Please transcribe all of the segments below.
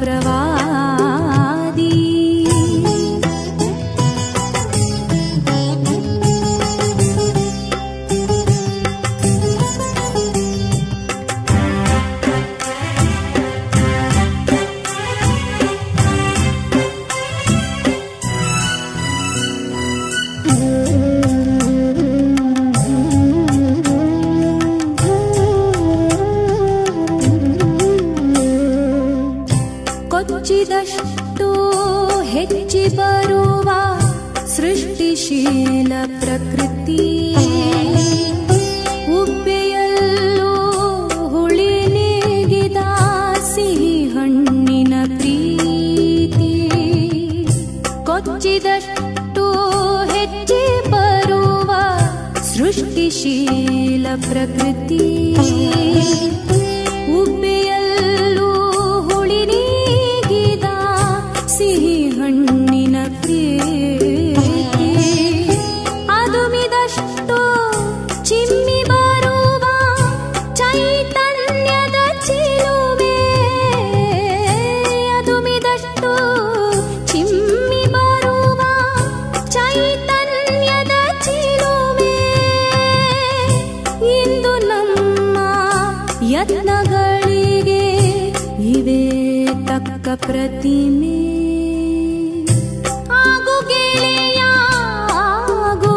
प्रवादी दष्टो हेच्चि बरुव सृष्टिशील प्रकृति उब्बेयल्लो हुळि नेगिद सिहि हण्णिन प्रीति कोच्चिदष्टो हेच्चि बरुव सृष्टिशील प्रकृति प्रतिमे आगो ಗೆಳೆಯ ಆಗು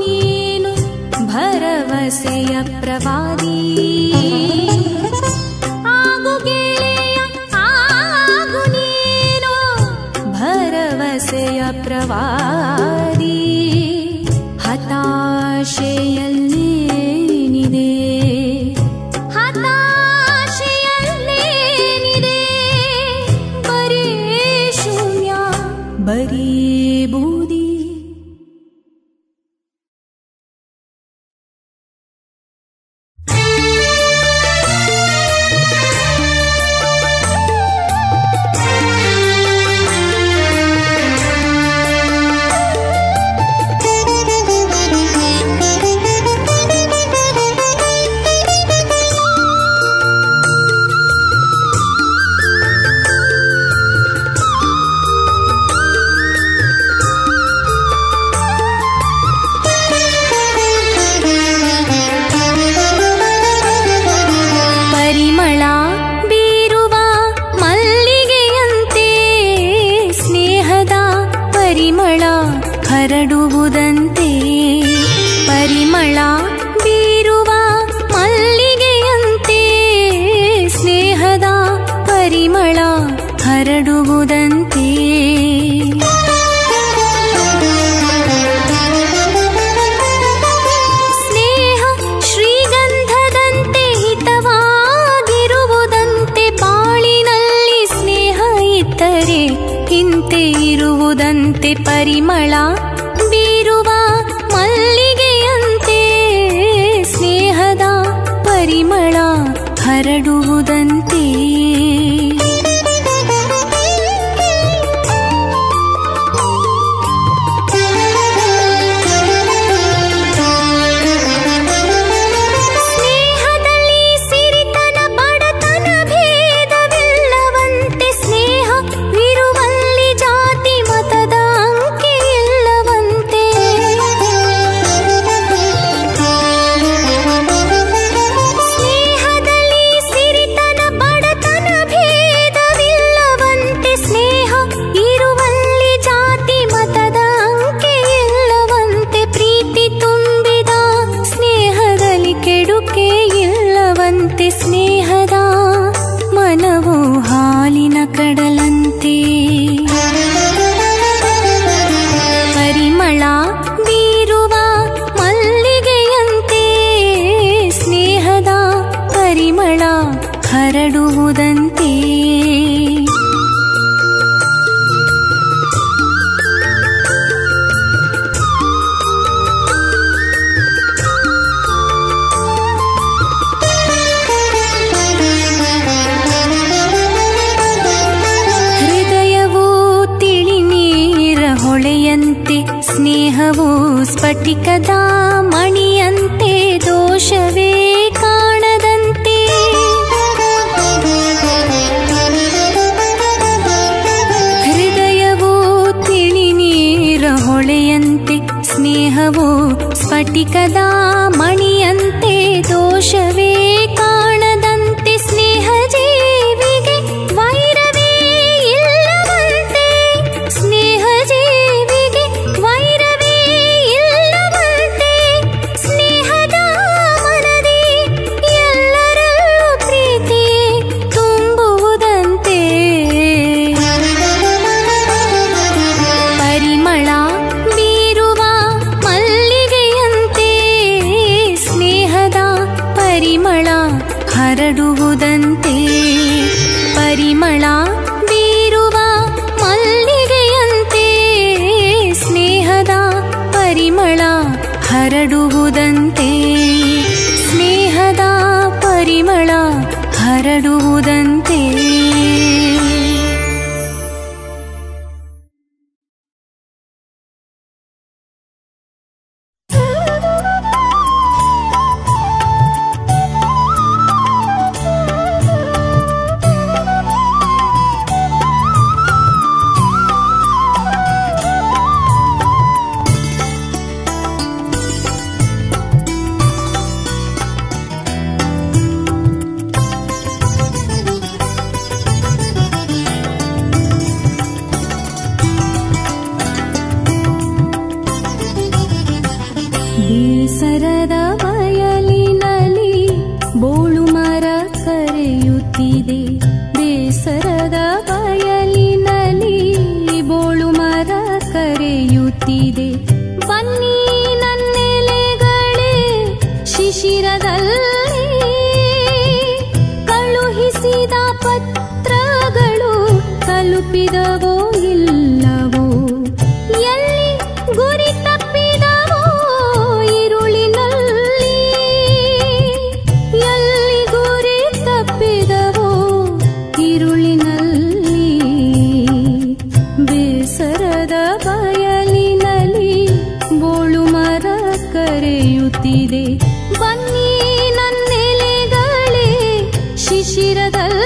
ನೀನು ಭರವಸೆಯ ಪ್ರವಾದಿ ಸವಾರಿ ಹತಾಶೆಯಲ್ಲಿ ನೀನಿದೆ ಬರೀ ಶೂನ್ಯ ಬರೀ ಬೂದಿ. बेसरदा बयलिनली बोळु मर करेयुत्तिदे बेसरदा बयलिनली बोळु मर करे ತಪ್ಪಿದವೋ ಇಲ್ಲವೋ ಎಲ್ಲಿ ಗುರಿ ತಪ್ಪಿದವೋ ಇರುಳಿನಲ್ಲಿ ಎಲ್ಲಿ ಗುರಿ ತಪ್ಪಿದವೋ ಇರುಳಿನಲ್ಲಿ ಬೇಸರದ ಬಯಲಿನಲ್ಲಿ ಬೋಳು ಮರ ಕರೆಯುತ್ತಿದೆ ಬನ್ನಿ ನನ್ನೆಲೆಗಳೇ ಶಿಶಿರದಲ್ಲಿ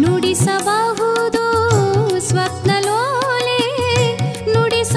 ನುಡಿಸಬಹುದು ಸ್ವಪ್ನಲೋಲೆ ನುಡಿಸ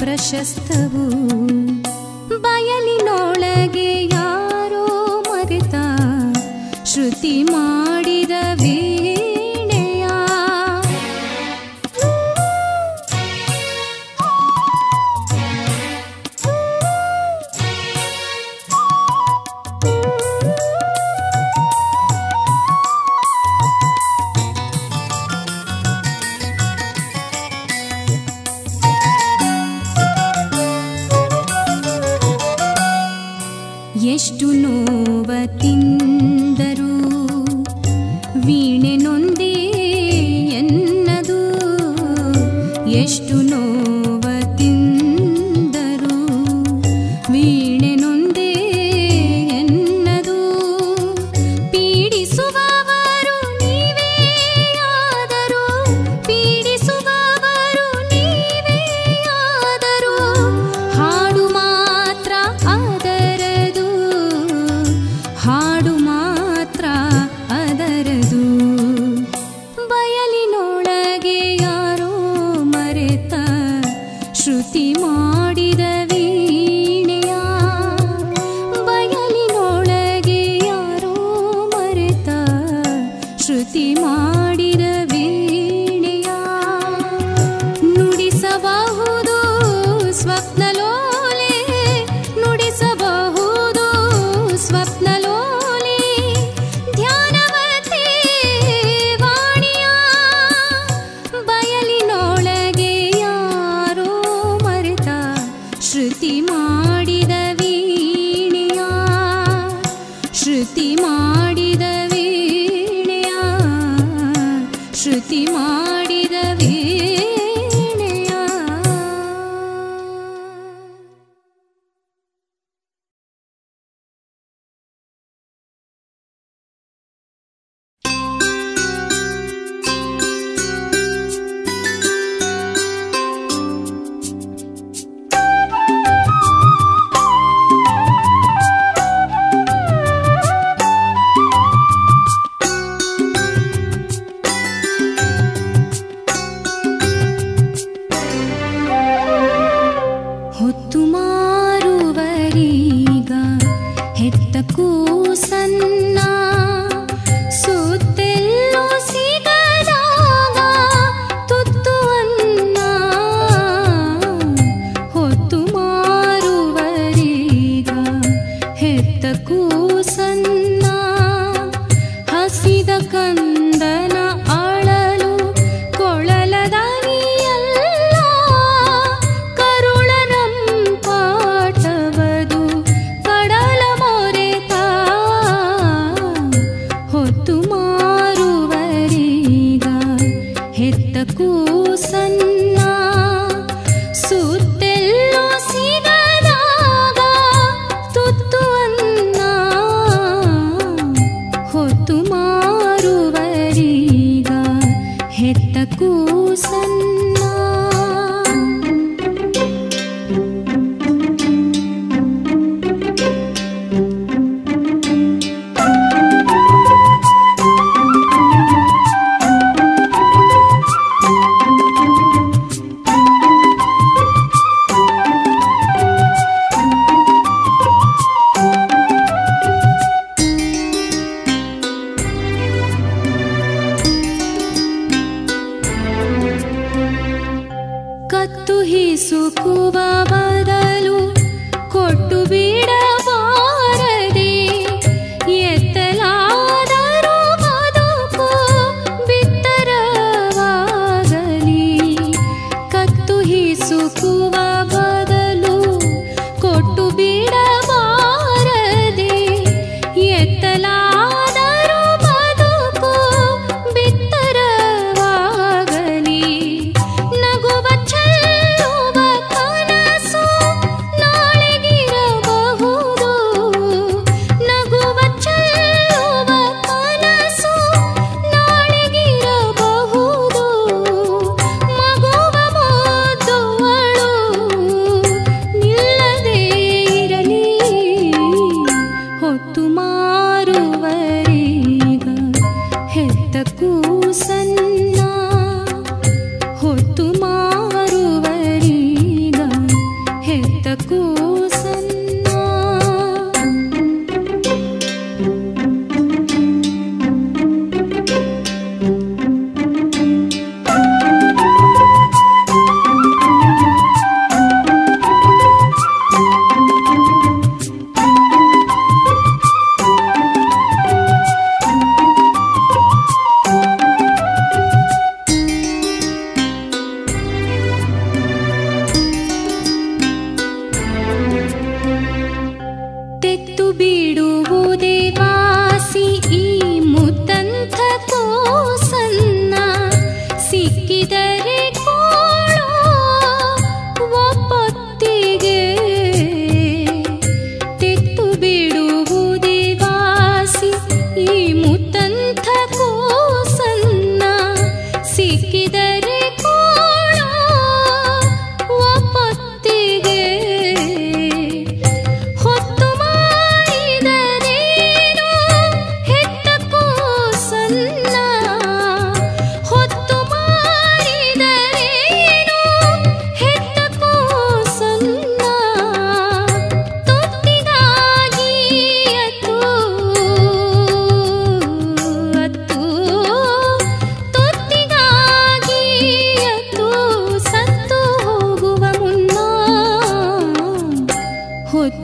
ಪ್ರಶಸ್ತವು ಬಯಲಿನೊಳಗೆ ಯಾರೋ ಮರೆತ ಶ್ರುತಿ ಮಾಡಿದ ವೀಣೆಯ ಎಷ್ಟು ನೋವ ತಿಂದರೂ ವೀಣೆ ನೊಂದೇ ಎನ್ನದು ಎಷ್ಟು ನೋವ ತಿಂದರೂ ವೀಣೆ ನೊಂದೇ ಎನ್ನದು ಪೀಡಿಸುವವರು ನೀವೇ ಆದರೂ ಪೀಡಿಸುವವರು ನೀವೇ ಆದರೂ ಹಾಡು ಮಾತ್ರ ಹಾಡು ಮಾತ್ರ ಅದರದು ಬಯಲಿನೊಳಗೆ ಯಾರೋ ಮರೆತ ಶ್ರುತಿ ಮಾಡಿದ ವೀಣೆಯ ಬಯಲಿನೊಳಗೆ ಯಾರೋ ಮರೆತ ಶ್ರುತಿ ಮಾಡಿದ ವೀಣೆಯ ನುಡಿಸಬಹುದು ಸ್ವಪ್ನಲೋಲೆ ನುಡಿಸಬಹುದು ಸ್ವಪ್ನಲೋಲೆ ಶ್ರುತಿ ಮಾಡಿದ ವೀಣೆಯ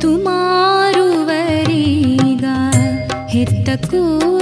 तुम्हारू वरीगा हित को